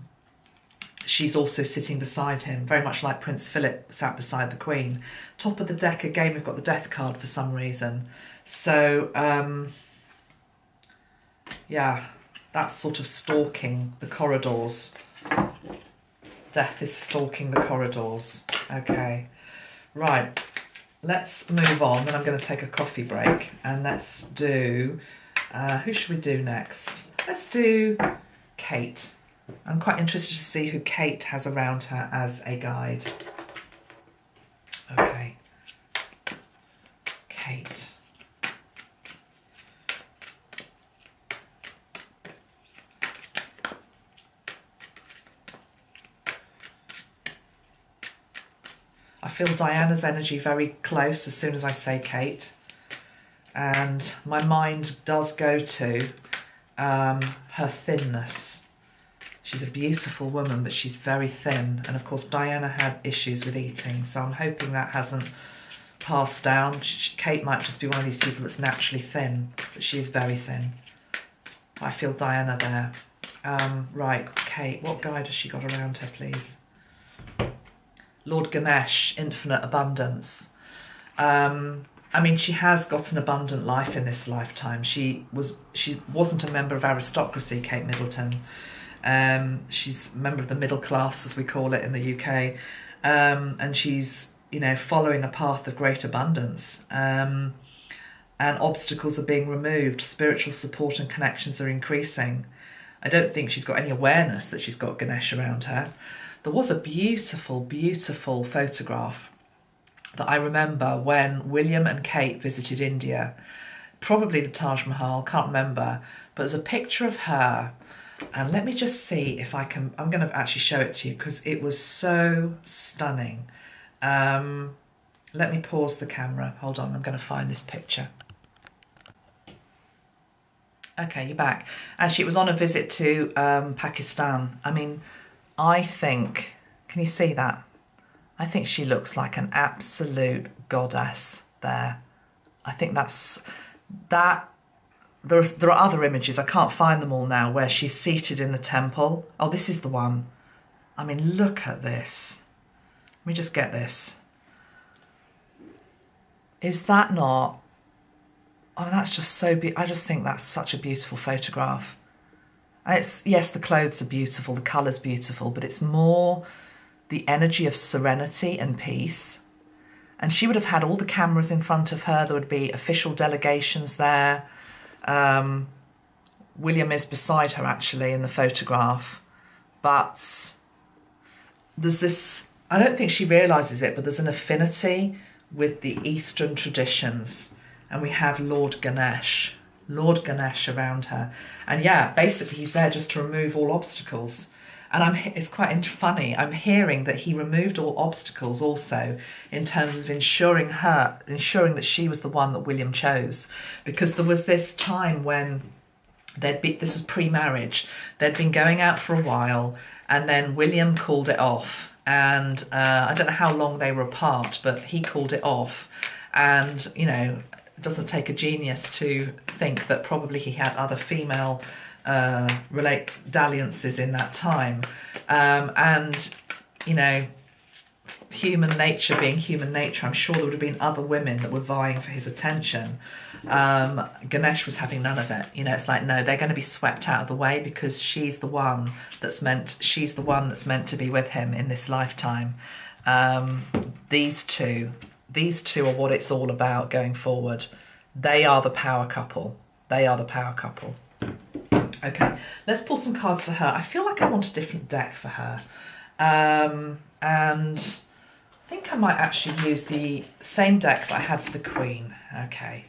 she's also sitting beside him, very much like Prince Philip sat beside the Queen. Top of the deck, again, we've got the death card for some reason. So, um, yeah, that's sort of stalking the corridors. Death is stalking the corridors, okay. Right. Let's move on, then I'm going to take a coffee break, and let's do, uh, who should we do next? Let's do Kate. I'm quite interested to see who Kate has around her as a guide. Okay, Kate. I feel Diana's energy very close as soon as I say Kate, and my mind does go to um, her thinness. She's a beautiful woman, but she's very thin, and of course Diana had issues with eating, so I'm hoping that hasn't passed down. She, Kate might just be one of these people that's naturally thin, but she is very thin. I feel Diana there. Um, right, Kate, what guide has she got around her, please? Lord Ganesh, infinite abundance. Um, I mean, she has got an abundant life in this lifetime. She was she wasn't a member of aristocracy, Kate Middleton. Um, she's a member of the middle class, as we call it in the U K, um, and she's you know following a path of great abundance. Um, and obstacles are being removed. Spiritual support and connections are increasing. I don't think she's got any awareness that she's got Ganesh around her. There was a beautiful, beautiful photograph that I remember when William and Kate visited India, probably the Taj Mahal, can't remember, but there's a picture of her, and let me just see if I can, I'm going to actually show it to you because it was so stunning. Um, let me pause the camera, hold on, I'm going to find this picture. Okay, you're back. Actually, it was on a visit to um, Pakistan. I mean, I think, can you see that? I think she looks like an absolute goddess there. I think that's, that, there's, there are other images, I can't find them all now, where she's seated in the temple. Oh, this is the one. I mean, look at this. Let me just get this. Is that not, I mean, that's just so beautiful. I just think that's such a beautiful photograph. It's, yes, the clothes are beautiful, the colour's beautiful, but it's more the energy of serenity and peace. And she would have had all the cameras in front of her. There would be official delegations there. Um, William is beside her, actually, in the photograph. But there's this, I don't think she realises it, but there's an affinity with the Eastern traditions. And we have Lord Ganesh. Lord Ganesh around her, and yeah, basically he's there just to remove all obstacles. And I'm, it's quite funny, I'm hearing that he removed all obstacles also in terms of ensuring her, ensuring that she was the one that William chose, because there was this time when they'd be, this was pre-marriage, they'd been going out for a while, and then William called it off, and uh, I don't know how long they were apart, but he called it off, and you know, it doesn't take a genius to think that probably he had other female uh, relate dalliances in that time. Um, and, you know, human nature being human nature, I'm sure there would have been other women that were vying for his attention. Um, Ganesh was having none of it. You know, it's like, no, they're going to be swept out of the way because she's the one that's meant, she's the one that's meant to be with him in this lifetime. Um, these two, these two are what it's all about going forward. They are the power couple. They are the power couple. Okay, let's pull some cards for her. I feel like I want a different deck for her. Um, and I think I might actually use the same deck that I had for the Queen. Okay,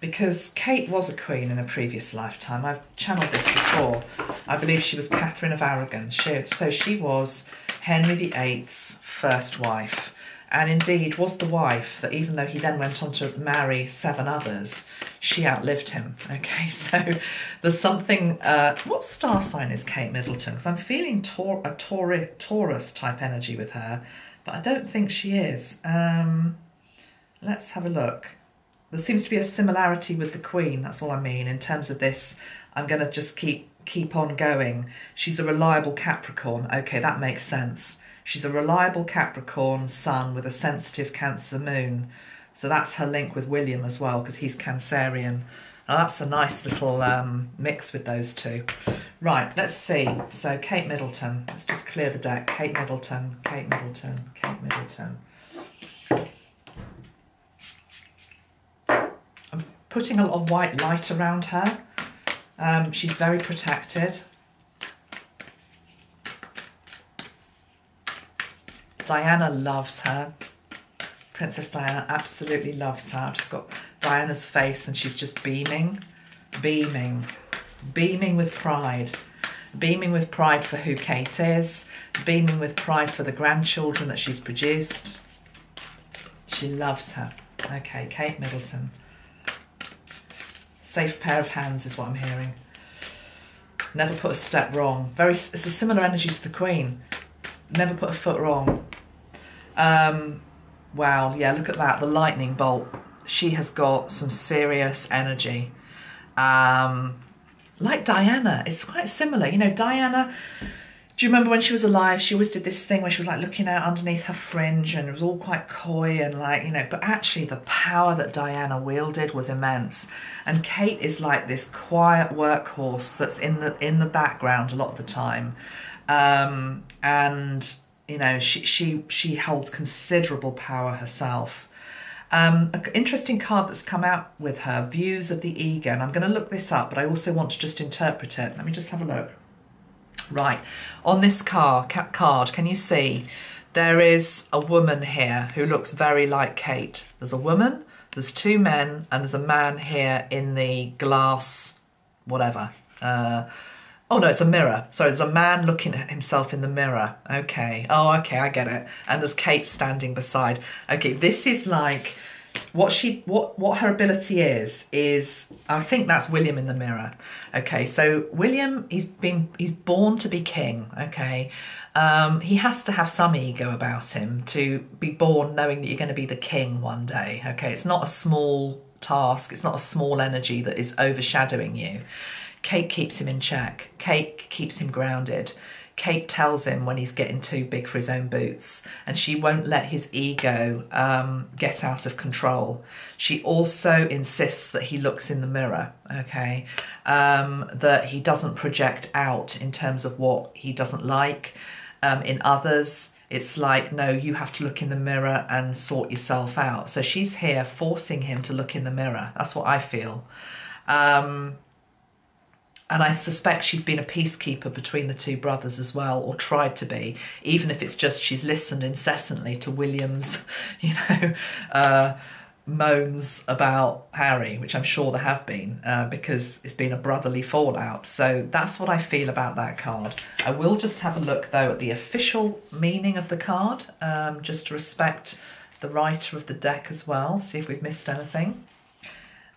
because Kate was a queen in a previous lifetime. I've channeled this before. I believe she was Catherine of Aragon. She, so she was Henry the eighth's first wife, and indeed was the wife that, even though he then went on to marry seven others, she outlived him. Okay, so there's something... Uh, what star sign is Kate Middleton? Because I'm feeling tor a tor Taurus-type energy with her, but I don't think she is. Um, let's have a look. There seems to be a similarity with the Queen, that's all I mean, in terms of this, I'm going to just keep, keep on going. She's a reliable Capricorn. Okay, that makes sense. She's a reliable Capricorn sun with a sensitive Cancer moon. So that's her link with William as well, because he's Cancerian. Now that's a nice little um, mix with those two. Right, let's see. So Kate Middleton. Let's just clear the deck. Kate Middleton, Kate Middleton, Kate Middleton. I'm putting a lot of white light around her. Um, she's very protected. Diana loves her. Princess Diana absolutely loves her. I've just got Diana's face and she's just beaming, beaming, beaming with pride. Beaming with pride for who Kate is, beaming with pride for the grandchildren that she's produced. She loves her. Okay, Kate Middleton. Safe pair of hands is what I'm hearing. Never put a step wrong. Very, it's a similar energy to the Queen. Never put a foot wrong. Um, wow, yeah, look at that, the lightning bolt. She has got some serious energy. Um, like Diana, it's quite similar. You know, Diana, do you remember when she was alive, she always did this thing where she was like looking out underneath her fringe and it was all quite coy and like, you know, but actually the power that Diana wielded was immense. And Kate is like this quiet workhorse that's in the, in the background a lot of the time. Um, and, you know, she, she, she holds considerable power herself. Um, an interesting card that's come out with her, Views of the Ego. And I'm going to look this up, but I also want to just interpret it. Let me just have a look. Right. On this car, ca card, can you see there is a woman here who looks very like Kate. There's a woman, there's two men, and there's a man here in the glass, whatever, uh, oh no, it's a mirror. Sorry, there's a man looking at himself in the mirror. Okay. Oh, okay, I get it. And there's Kate standing beside. Okay, this is like what she, what, what her ability is, is I think that's William in the mirror. Okay, so William, he's been, he's born to be king. Okay. Um, he has to have some ego about him to be born knowing that you're going to be the king one day. Okay, it's not a small task. It's not a small energy that is overshadowing you. Kate keeps him in check. Kate keeps him grounded. Kate tells him when he's getting too big for his own boots, and she won't let his ego um, get out of control. She also insists that he looks in the mirror, okay? Um, that he doesn't project out in terms of what he doesn't like um, in others. It's like, no, you have to look in the mirror and sort yourself out. So she's here forcing him to look in the mirror. That's what I feel. Um, And I suspect she's been a peacekeeper between the two brothers as well, or tried to be, even if it's just she's listened incessantly to William's, you know, uh, moans about Harry, which I'm sure there have been, uh, because it's been a brotherly fallout. So that's what I feel about that card. I will just have a look, though, at the official meaning of the card, um, just to respect the writer of the deck as well, see if we've missed anything.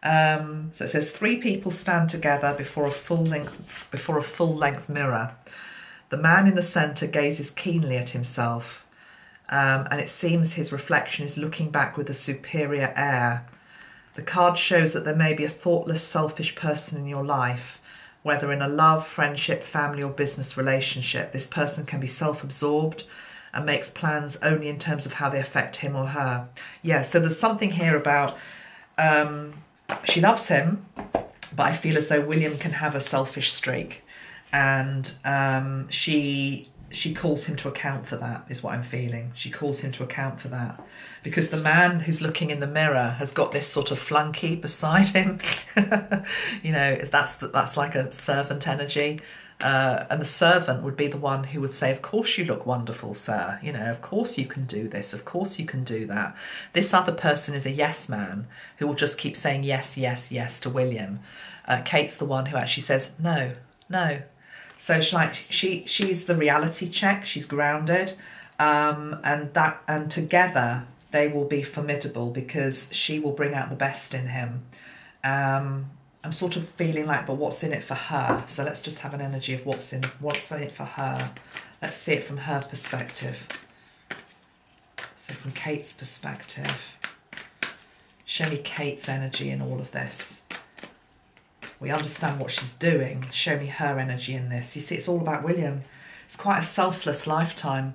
Um, so it says three people stand together before a full length before a full length mirror. The man in the centre gazes keenly at himself, um, and it seems his reflection is looking back with a superior air. The card shows that there may be a thoughtless, selfish person in your life, whether in a love, friendship, family, or business relationship. This person can be self-absorbed and makes plans only in terms of how they affect him or her. Yeah, so there's something here about um, she loves him, but I feel as though William can have a selfish streak, and um, she she calls him to account for that, is what I'm feeling. She calls him to account for that, because the man who's looking in the mirror has got this sort of flunky beside him. You know, that's that's like a servant energy. Uh, and the servant would be the one who would say, of course you look wonderful, sir. You know, of course you can do this. Of course you can do that. This other person is a yes man who will just keep saying yes, yes, yes to William. Uh, Kate's the one who actually says, no, no. So she, like, she, she's the reality check. She's grounded. Um, and that, and together they will be formidable, because she will bring out the best in him. Um... I'm sort of feeling like, but what's in it for her? So let's just have an energy of what's in what's in it for her. Let's see it from her perspective. So from Kate's perspective. Show me Kate's energy in all of this. We understand what she's doing. Show me her energy in this. You see, it's all about William. It's quite a selfless lifetime.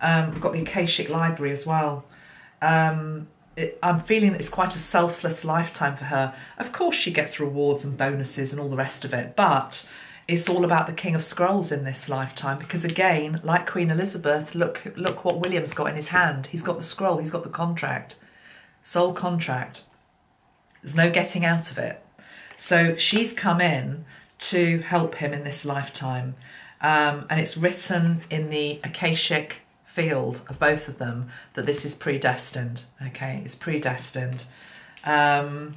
Um, we've got the Akashic Library as well. Um... It, I'm feeling it's quite a selfless lifetime for her. Of course she gets rewards and bonuses and all the rest of it, but it's all about the King of Scrolls in this lifetime, because again, like Queen Elizabeth, look look what William's got in his hand. He's got the scroll, he's got the contract. Soul contract. There's no getting out of it. So she's come in to help him in this lifetime. Um, and it's written in the Akashic field of both of them that this is predestined. Okay, it's predestined, um,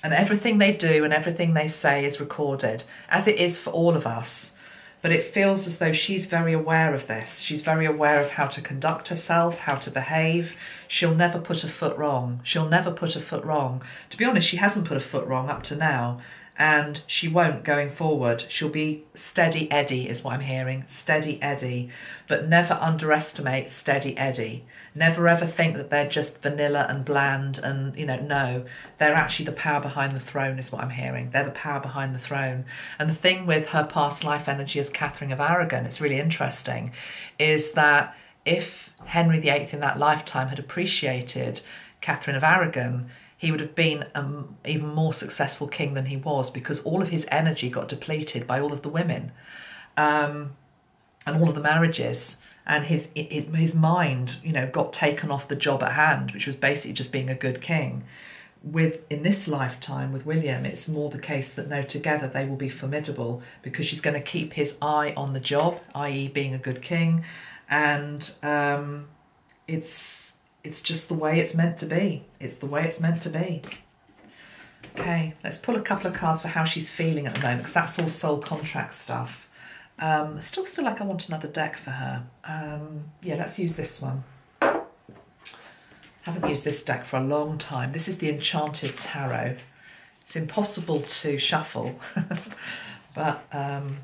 and everything they do and everything they say is recorded, as it is for all of us. But it feels as though she's very aware of this. She's very aware of how to conduct herself, how to behave. She'll never put a foot wrong. She'll never put a foot wrong. To be honest, she hasn't put a foot wrong up to now. And she won't going forward. She'll be steady Eddie, is what I'm hearing. Steady Eddie. But never underestimate steady Eddie. Never ever think that they're just vanilla and bland and, you know, no. They're actually the power behind the throne, is what I'm hearing. They're the power behind the throne. And the thing with her past life energy as Catherine of Aragon, it's really interesting, is that if Henry the Eighth in that lifetime had appreciated Catherine of Aragon, he would have been an even more successful king than he was, because all of his energy got depleted by all of the women um, and all of the marriages, and his, his his mind, you know, got taken off the job at hand, which was basically just being a good king. With in this lifetime with William, it's more the case that no, together they will be formidable, because she's going to keep his eye on the job, that is, being a good king, and um, it's. It's just the way it's meant to be. It's the way it's meant to be. Okay, let's pull a couple of cards for how she's feeling at the moment, because that's all soul contract stuff. Um, I still feel like I want another deck for her. Um, yeah, let's use this one. Haven't used this deck for a long time. This is the Enchanted Tarot. It's impossible to shuffle, but um,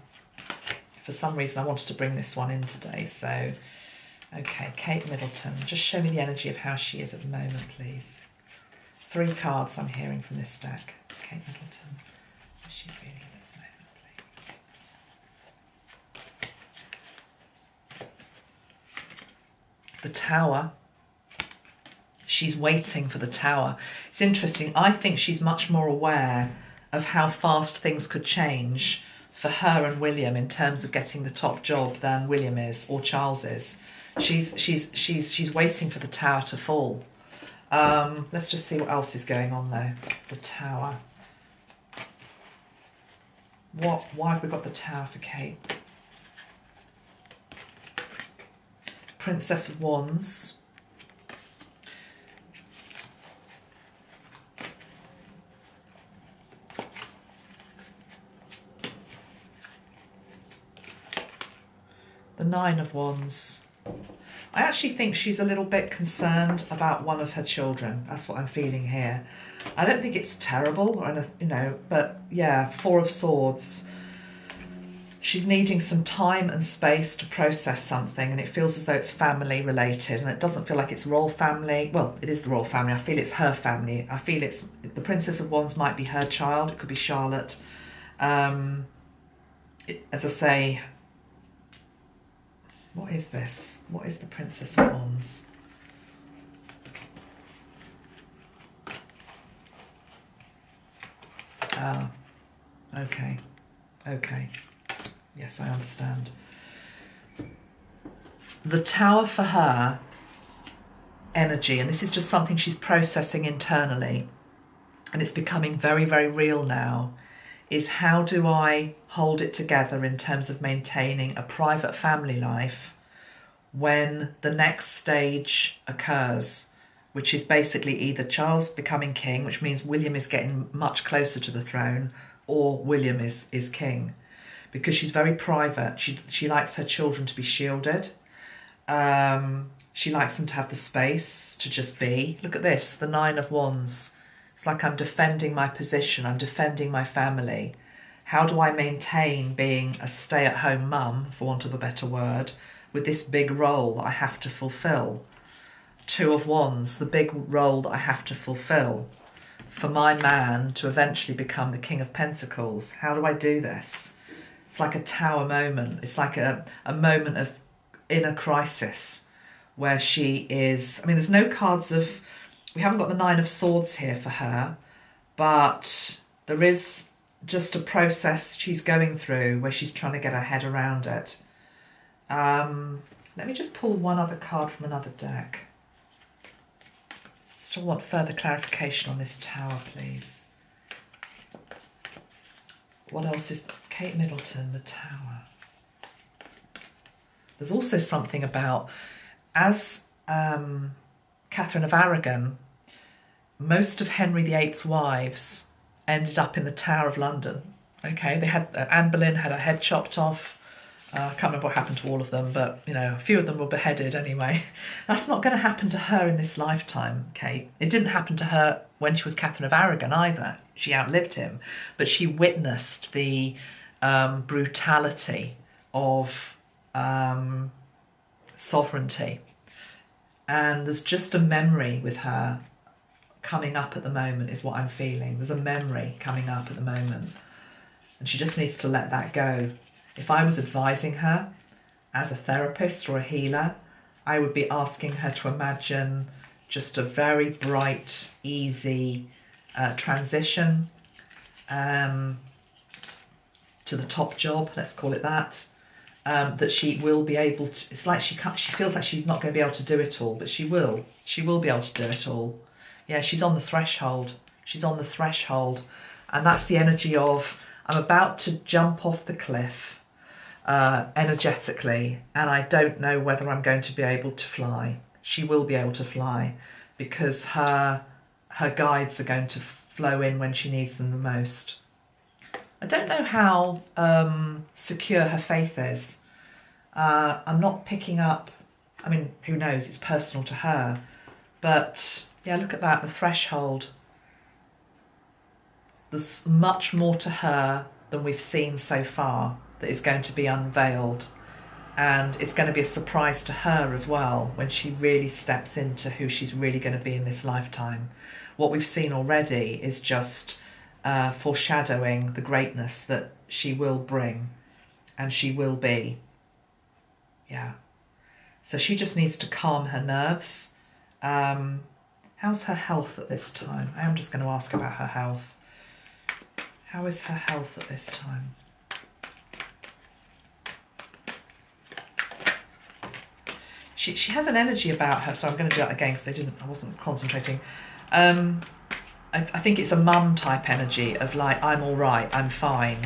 for some reason I wanted to bring this one in today, so... Okay, Kate Middleton. Just show me the energy of how she is at the moment, please. Three cards I'm hearing from this deck. Kate Middleton. How is she feeling at this moment, please? The Tower. She's waiting for the Tower. It's interesting. I think she's much more aware of how fast things could change for her and William in terms of getting the top job than William is, or Charles is. She's she's she's she's waiting for the Tower to fall. Um, let's just see what else is going on though. The Tower. What? Why have we got the Tower for Kate? Princess of Wands. The Nine of Wands. I actually think she's a little bit concerned about one of her children. That's what I'm feeling here. I don't think it's terrible, or anything, you know, but yeah, Four of Swords. She's needing some time and space to process something, and it feels as though it's family related, and it doesn't feel like it's royal family. Well, it is the royal family. I feel it's her family. I feel it's the Princess of Wands might be her child. It could be Charlotte. Um, it, as I say... What is this? What is the Princess of Wands? Ah, okay, okay. Yes, I understand. The tower for her energy, and this is just something she's processing internally, and it's becoming very, very real now, is how do I hold it together in terms of maintaining a private family life when the next stage occurs, which is basically either Charles becoming king, which means William is getting much closer to the throne, or William is, is king. Because she's very private. She, she likes her children to be shielded. Um, she likes them to have the space to just be. Look at this, the Nine of Wands. It's like I'm defending my position. I'm defending my family. How do I maintain being a stay-at-home mum, for want of a better word, with this big role that I have to fulfil? Two of Wands, the big role that I have to fulfil for my man to eventually become the King of Pentacles. How do I do this? It's like a tower moment. It's like a, a moment of inner crisis where she is... I mean, there's no cards of... We haven't got the Nine of Swords here for her, but there is just a process she's going through where she's trying to get her head around it. Um, let me just pull one other card from another deck. Still want further clarification on this tower, please. What else is... Kate Middleton, the tower. There's also something about, as um, Catherine of Aragon, most of Henry the eighth's wives ended up in the Tower of London. Okay, they had uh, Anne Boleyn had her head chopped off. Uh, I can't remember what happened to all of them, but you know, a few of them were beheaded anyway. That's not going to happen to her in this lifetime, Kate. It didn't happen to her when she was Catherine of Aragon either. She outlived him, but she witnessed the Um, brutality of um, sovereignty, and there's just a memory with her coming up at the moment is what I'm feeling. There's a memory coming up at the moment and she just needs to let that go. If I was advising her as a therapist or a healer, I would be asking her to imagine just a very bright, easy uh, transition um, to the top job, let's call it that, um, that she will be able to, it's like she can't, she feels like she's not going to be able to do it all, but she will, she will be able to do it all. Yeah, she's on the threshold, she's on the threshold, and that's the energy of, I'm about to jump off the cliff uh, energetically, and I don't know whether I'm going to be able to fly. She will be able to fly, because her, her guides are going to flow in when she needs them the most. I don't know how um, secure her faith is. Uh, I'm not picking up, I mean, who knows, it's personal to her. But yeah, look at that, the threshold. There's much more to her than we've seen so far that is going to be unveiled. And it's going to be a surprise to her as well when she really steps into who she's really going to be in this lifetime. What we've seen already is just Uh, foreshadowing the greatness that she will bring and she will be. Yeah. So she just needs to calm her nerves. Um, how's her health at this time? I am just going to ask about her health. How is her health at this time? She, she has an energy about her, so I'm going to do that again because they didn't, I wasn't concentrating. Um... I, th I think it's a mum type energy of like, I'm all right, I'm fine,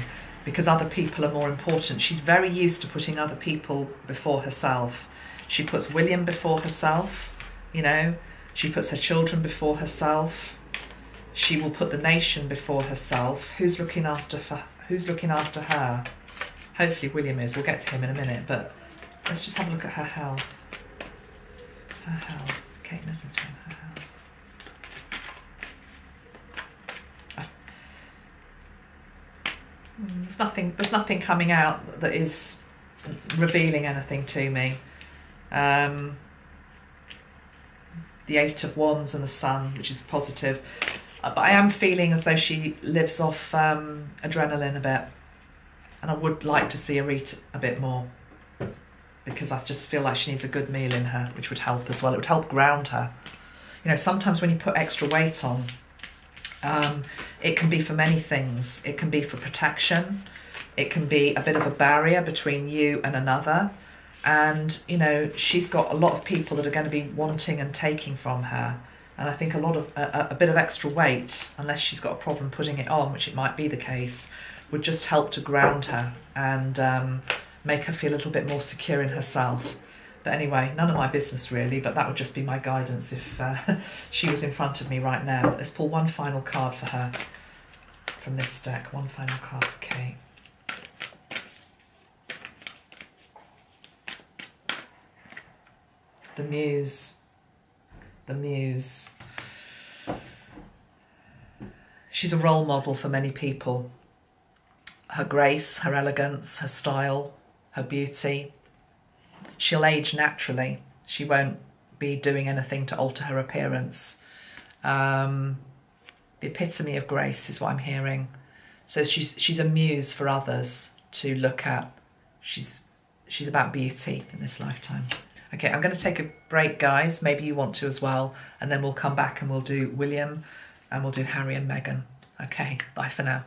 because other people are more important. She's very used to putting other people before herself. She puts William before herself, you know, she puts her children before herself. She will put the nation before herself. Who's looking after, for, who's looking after her? Hopefully William is, we'll get to him in a minute, but let's just have a look at her health. Her health, Kate Middleton, her health. There's nothing, there's nothing coming out that is revealing anything to me. Um, the Eight of Wands and the Sun, which is positive. But I am feeling as though she lives off um, adrenaline a bit. And I would like to see her eat a bit more. because I just feel like she needs a good meal in her, which would help as well. It would help ground her. You know, sometimes when you put extra weight on, um, it can be for many things. It can be for protection. It can be a bit of a barrier between you and another. And, you know, she's got a lot of people that are going to be wanting and taking from her. And I think a lot of a, a bit of extra weight, unless she's got a problem putting it on, which it might be the case, would just help to ground her and um, make her feel a little bit more secure in herself. But anyway, none of my business really, but that would just be my guidance if uh, she was in front of me right now. Let's pull one final card for her from this deck. One final card for Kate. The Muse. The Muse. She's a role model for many people. Her grace, her elegance, her style, her beauty. She'll age naturally. She won't be doing anything to alter her appearance. Um, the epitome of grace is what I'm hearing. So she's she's a muse for others to look at. She's she's about beauty in this lifetime. Okay, I'm going to take a break, guys. Maybe you want to as well. And then we'll come back and we'll do William and we'll do Harry and Meghan. Okay, bye for now.